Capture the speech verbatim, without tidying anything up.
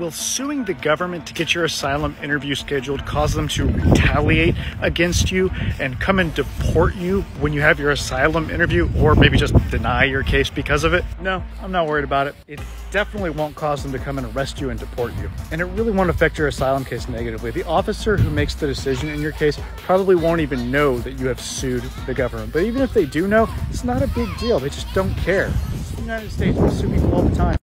Will suing the government to get your asylum interview scheduled cause them to retaliate against you and come and deport you when you have your asylum interview, or maybe just deny your case because of it? No, I'm not worried about it. It definitely won't cause them to come and arrest you and deport you. And it really won't affect your asylum case negatively. The officer who makes the decision in your case probably won't even know that you have sued the government. But even if they do know, it's not a big deal. They just don't care. The United States will sue people all the time.